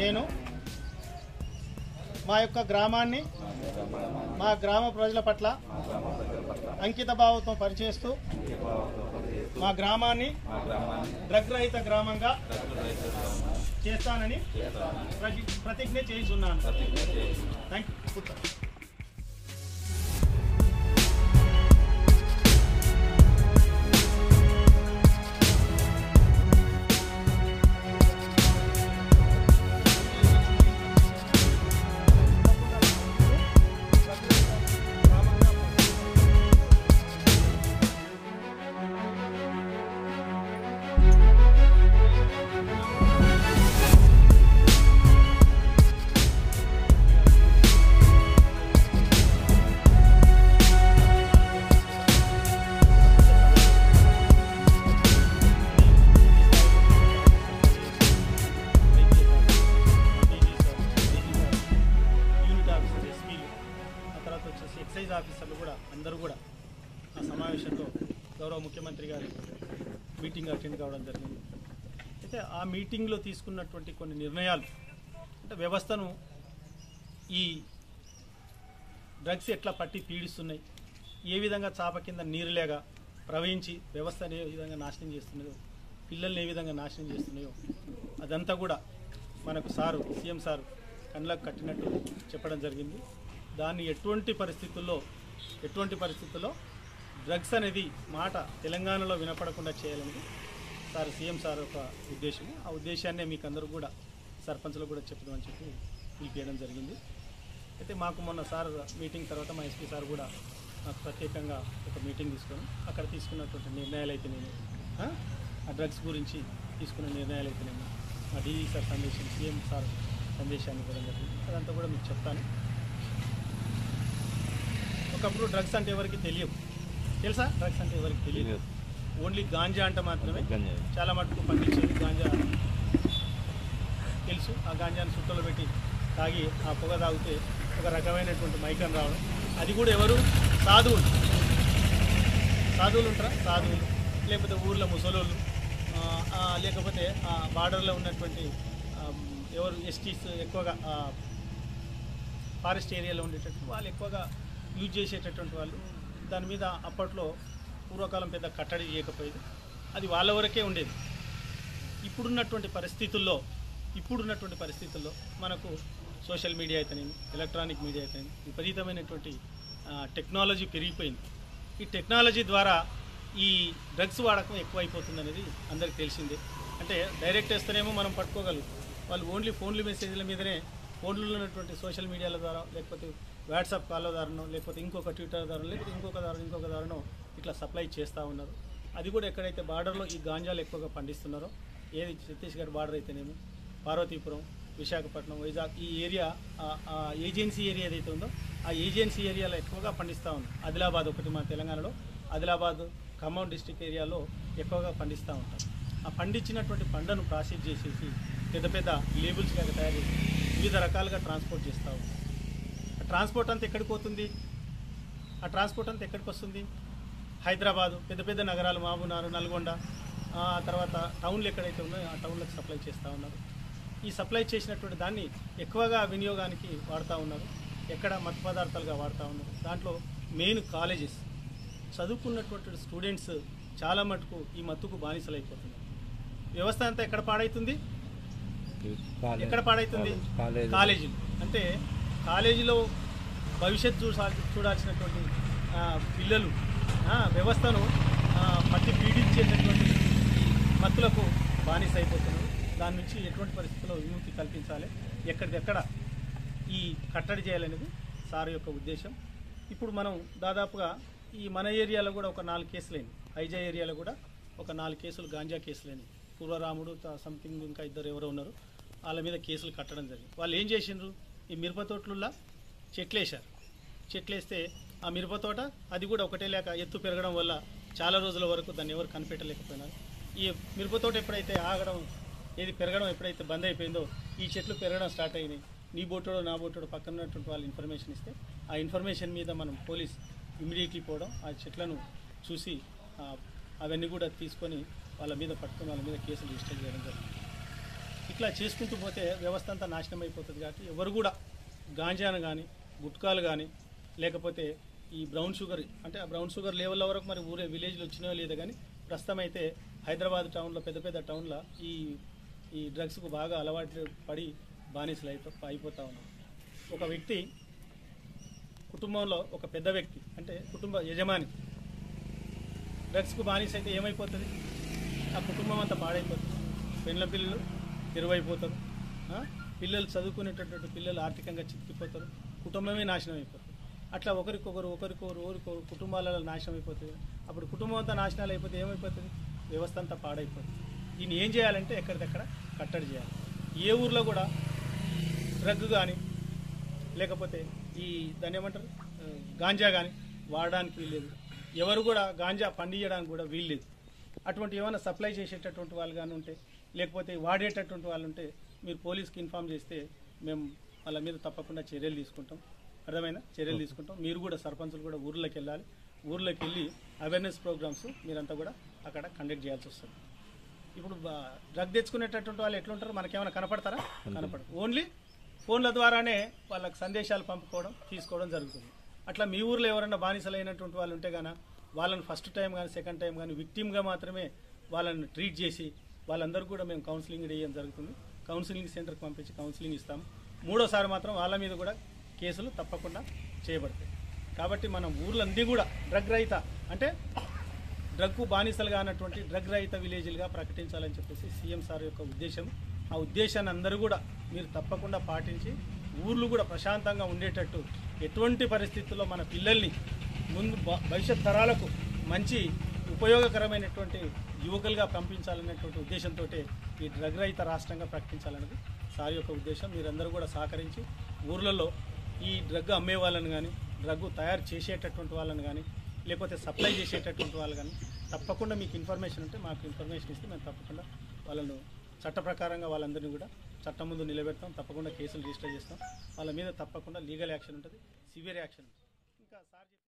నేను మా యొక్క గ్రామాన్ని మా గ్రామ ప్రజల పట్ల అంకిత భావంతో పరిచేస్తూ మా గ్రామాన్ని డ్రగ్ రహిత గ్రామంగా చేస్తానని ప్రతిజ్ఞ చేస్తున్నాను. థాంక్యూ. एक्सईज आफीसर् अंदर आवेश गौरव मुख्यमंत्री गारी मीटिंग अटेंड जरिए आ मीटिंग कोई निर्णय अटे व्यवस्था ड्रग्स एट्ला पट्टी पीड़िस्तुन्नाई ये विधंगा चाप किंद नीरुलेगा प्रवहिंची व्यवस्था ने विधंगा नाशनं चेस्तुन्नायो पिल्लल्नि विधंगा नाशनं चेस्तुन्नायो अदंता कूडा मनकु सारु सीएम सारु कन्नलकु कट्टिनट्टु चेप्पडं जरिगिंदी. దాని ఎటువంటి పరిస్థితుల్లో డ్రగ్స్ అనేది మాట తెలంగాణలో వినపడకుండా చేయాలని సార్ సీఎం సార్ ఒక ఉద్దేశం. ఆ ఉద్దేశాన్ని మీకు అందరూ కూడా సర్పంచ్లు కూడా చెప్పడం చెప్పి పిలిపించడం జరిగింది. అయితే మాకు మొన్న సార్ మీటింగ్ తర్వాత మా ఎస్పీ సార్ కూడా మాకు ప్రత్యేకంగా ఒక మీటింగ్ తీసుకుని అక్కడ తీసుకున్నటువంటి నిర్ణయాలు అయితే నేను ఆ డ్రగ్స్ గురించి తీసుకున్న నిర్ణయాలు అయితే నేను మా డీజీ సార్ సందేశం సీఎం సార్ సందేశాన్ని ఇవ్వడం జరిగింది. అదంతా కూడా మీకు చెప్తాను. ఒకప్పుడు డ్రగ్స్ అంటే ఎవరికి తెలియదు తెలుసా? డ్రగ్స్ అంటే ఎవరికి తెలియదు. ఓన్లీ గాంజా అంటే మాత్రమే చాలా మటుకు పండించేది గాంజా తెలుసు. ఆ గాంజాను సుట్టలో పెట్టి తాగి ఆ పొగ తాగితే ఒక రకమైనటువంటి మైకం రావడం, అది కూడా ఎవరు సాధువులు ఉంటారా, సాధువులు లేకపోతే ఊర్లో ముసలోళ్ళు, లేకపోతే బార్డర్లో ఉన్నటువంటి ఎవరు ఎస్టీస్ ఎక్కువగా ఫారెస్ట్ ఏరియాలో ఉండేటట్టు వాళ్ళు ఎక్కువగా యూజ్ చేసేటటువంటి వాళ్ళు. దాని మీద అప్పట్లో పూర్వకాలం పెద్ద కట్టడి చేయకపోయేది, అది వాళ్ళ వరకే ఉండేది. ఇప్పుడున్నటువంటి పరిస్థితుల్లో మనకు సోషల్ మీడియా అయితేనేమి, ఎలక్ట్రానిక్ మీడియా అయితేనేమి, విపరీతమైనటువంటి టెక్నాలజీ పెరిగిపోయింది. ఈ టెక్నాలజీ ద్వారా ఈ డ్రగ్స్ వాడకం ఎక్కువైపోతుంది అనేది అందరికీ తెలిసిందే. అంటే డైరెక్ట్ వేస్తేనేమో మనం పట్టుకోగలుగుతాం, వాళ్ళు ఓన్లీ ఫోన్లు మెసేజ్ల మీదనే ఫోన్లలో ఉన్నటువంటి సోషల్ మీడియాల ద్వారా లేకపోతే వాట్సాప్ కాల్ దారుణం లేకపోతే ఇంకొక ట్విట్టర్ దారుణం లేకపోతే ఇంకొక దారుణం ఇట్లా సప్లై చేస్తూ ఉన్నారు. అది కూడా ఎక్కడైతే బార్డర్లో ఈ గాంజాలు ఎక్కువగా పండిస్తున్నారో, ఏది ఛత్తీస్గఢ్ బార్డర్ అయితేనేమి, పార్వతీపురం, విశాఖపట్నం, వైజాగ్ ఈ ఏరియా ఏజెన్సీ ఏరియా ఏదైతే ఉందో ఆ ఏజెన్సీ ఏరియాలో ఎక్కువగా పండిస్తూ ఉన్నారు. ఆదిలాబాద్ ఒకటి మన తెలంగాణలో, ఆదిలాబాద్ ఖమ్మం డిస్టిక్ ఏరియాలో ఎక్కువగా పండిస్తూ ఉంటారు. ఆ పండించినటువంటి పంటను ప్రాసెస్ చేసేసి పెద్ద పెద్ద లేబుల్స్ కనుక తయారు చేసి వివిధ రకాలుగా ట్రాన్స్పోర్ట్ చేస్తూ ఉంటారు. ఆ ట్రాన్స్పోర్ట్ అంతా ఎక్కడికి వస్తుంది? హైదరాబాదు, పెద్ద పెద్ద నగరాలు, మహబూబ్నగర్, నల్గొండ, ఆ తర్వాత టౌన్లు ఎక్కడైతే ఉన్నాయో ఆ టౌన్లకు సప్లై చేస్తూ ఉన్నారు. ఈ సప్లై చేసినటువంటి దాన్ని ఎక్కువగా వినియోగానికి వాడుతూ ఉన్నారు, ఎక్కడ మత్తు పదార్థాలుగా వాడుతూ ఉన్నారు. దాంట్లో మెయిన్ కాలేజెస్ చదువుకున్నటువంటి స్టూడెంట్స్ చాలా మటుకు ఈ మత్తుకు బానిసలైపోతున్నారు. వ్యవస్థ అంతా ఎక్కడ పాడైతుంది? కాలేజీలు. అంటే కాలేజీలో భవిష్యత్తు చూడాల్సినటువంటి పిల్లలు వ్యవస్థను మట్టి పీడించేటటువంటి మత్తులకు బానిస అయిపోతున్నారు. దాని నుంచి ఎటువంటి పరిస్థితుల్లో విముక్తి కల్పించాలి, ఎక్కడిదెక్కడ ఈ కట్టడి చేయాలనేది సార్ యొక్క ఉద్దేశం. ఇప్పుడు మనం దాదాపుగా ఈ మన ఏరియాలో కూడా ఒక 4 కేసులైంది, ఐజా ఏరియాలో కూడా ఒక 4 కేసులు గాంజా కేసులైనవి. పూర్వరాముడు సంథింగ్ ఇంకా ఇద్దరు ఎవరో ఉన్నారు, వాళ్ళ మీద కేసులు కట్టడం జరిగింది. వాళ్ళు ఏం చేసిండ్రు, ఈ మిరపతోటలులా చెట్లేశారు. చెట్లేస్తే ఆ మిరపతోట అది కూడా ఒకటే లేక ఎత్తు పెరగడం వల్ల చాలా రోజుల వరకు దాన్ని ఎవరు కనిపెట్టలేకపోయినారు. ఈ మిరపతోట ఎప్పుడైతే ఆగడం ఏది పెరగడం ఎప్పుడైతే బంద్ అయిపోయిందో ఈ చెట్లు పెరగడం స్టార్ట్ అయినాయి. నీ బోటోడు నా బోటోడు పక్కన ఉన్నటువంటి వాళ్ళు ఇన్ఫర్మేషన్ ఇస్తే ఆ ఇన్ఫర్మేషన్ మీద మనం పోలీస్ ఇమీడియట్లీ పోవడం, ఆ చెట్లను చూసి అవన్నీ కూడా తీసుకొని వాళ్ళ మీద పట్టుకొని వాళ్ళ మీద కేసులు రిజిస్టర్ చేయడం జరిగింది. ఇట్లా చేసుకుంటూ పోతే వ్యవస్థ అంతా నాశనం అయిపోతుంది. కాబట్టి ఎవరు కూడా గాంజాను కానీ గుట్కాలు కానీ లేకపోతే ఈ బ్రౌన్ షుగర్ అంటే ఆ బ్రౌన్ షుగర్ లెవెల్ వరకు మరి ఊరే విలేజ్లో వచ్చినా లేదా కానీ ప్రస్తుతం అయితే హైదరాబాద్ టౌన్లో పెద్ద పెద్ద టౌన్లో ఈ డ్రగ్స్కు బాగా అలవాటు పడి బానిసలు అయిపోతూ ఉన్నాం. ఒక వ్యక్తి కుటుంబంలో ఒక పెద్ద వ్యక్తి అంటే కుటుంబ యజమాని డ్రగ్స్కు బానిస అయితే ఏమైపోతుంది, ఆ కుటుంబం అంతా పాడైపోతుంది. పెండ్ల పిల్లలు ఇరువైపోతారు, పిల్లలు చదువుకునేటటువంటి పిల్లలు ఆర్థికంగా చిక్కిపోతారు, కుటుంబమే నాశనం అయిపోతుంది. అట్లా ఒకరికొకరు కుటుంబాలలో నాశనం అయిపోతుంది. అప్పుడు కుటుంబం అంతా నాశనాలు అయిపోతే ఏమైపోతుంది, వ్యవస్థ అంతా పాడైపోతుంది. దీన్ని ఏం చేయాలంటే ఎక్కడిదక్కడ కట్టడి చేయాలి. ఏ ఊర్లో కూడా డ్రగ్ కానీ లేకపోతే ఈ దాన్ని ఏమంటారు గాంజా కానీ వాడడానికి వీల్లేదు. ఎవరు కూడా గాంజా పండించడానికి కూడా వీల్లేదు. అటువంటి ఏమైనా సప్లై చేసేటటువంటి వాళ్ళు కానీ ఉంటే లేకపోతే వాడేటటువంటి వాళ్ళు ఉంటే మీరు పోలీస్కి ఇన్ఫామ్ చేస్తే మేము వాళ్ళ మీద తప్పకుండా చర్యలు తీసుకుంటాం. అర్థమైనా చర్యలు తీసుకుంటాం. మీరు కూడా సర్పంచులు కూడా ఊర్లోకి వెళ్ళాలి. ఊర్లోకి వెళ్ళి అవేర్నెస్ ప్రోగ్రామ్స్ మీరంతా కూడా అక్కడ కండక్ట్ చేయాల్సి వస్తుంది. ఇప్పుడు డ్రగ్ తెచ్చుకునేటటువంటి వాళ్ళు ఎట్లుంటారు, మనకేమైనా కనపడతారా, కనపడదు. ఓన్లీ ఫోన్ల ద్వారానే వాళ్ళకి సందేశాలు పంపుకోవడం తీసుకోవడం జరుగుతుంది. అట్లా మీ ఊర్లో ఎవరైనా బానిసలైనటువంటి వాళ్ళు ఉంటే కానీ వాళ్ళని ఫస్ట్ టైం కానీ సెకండ్ టైం కానీ విక్టిమ్గా మాత్రమే వాళ్ళని ట్రీట్ చేసి వాళ్ళందరూ కూడా మేము కౌన్సిలింగ్ వేయడం జరుగుతుంది. కౌన్సిలింగ్ సెంటర్కి పంపించి కౌన్సిలింగ్ ఇస్తాము. మూడోసారి మాత్రం వాళ్ళ మీద కూడా కేసులు తప్పకుండా చేయబడతాయి. కాబట్టి మనం ఊర్లందరూ కూడా డ్రగ్ రహిత అంటే డ్రగ్కు బానిసలుగా అన్నటువంటి డ్రగ్ రహిత విలేజ్లుగా ప్రకటించాలని చెప్పేసి సీఎం సార్ యొక్క ఉద్దేశం. ఆ ఉద్దేశాన్ని అందరూ కూడా మీరు తప్పకుండా పాటించి ఊర్లు కూడా ప్రశాంతంగా ఉండేటట్టు ఎటువంటి పరిస్థితుల్లో మన పిల్లల్ని ముందు భవిష్యత్ తరాలకు మంచి ఉపయోగకరమైనటువంటి యువకులుగా పంపించాలనేటువంటి ఉద్దేశంతో ఈ డ్రగ్ రహిత రాష్ట్రంగా ప్రకటించాలన్నది సార్ యొక్క ఉద్దేశం. మీరందరూ కూడా సహకరించి ఊర్లలో ఈ డ్రగ్ అమ్మే వాళ్ళని కానీ డ్రగ్ తయారు చేసేటటువంటి వాళ్ళని కానీ లేకపోతే సప్లై చేసేటటువంటి వాళ్ళు కానీ తప్పకుండా మీకు ఇన్ఫర్మేషన్ ఉంటే మాకు ఇన్ఫర్మేషన్ ఇస్తే మేము తప్పకుండా వాళ్ళను చట్ట ప్రకారంగా వాళ్ళందరినీ కూడా చట్టం ముందు నిలబెడతాం. తప్పకుండా కేసులు రిజిస్టర్ చేస్తాం. వాళ్ళ మీద తప్పకుండా లీగల్ యాక్షన్ ఉంటుంది, సివియర్ యాక్షన్ ఉంటుంది.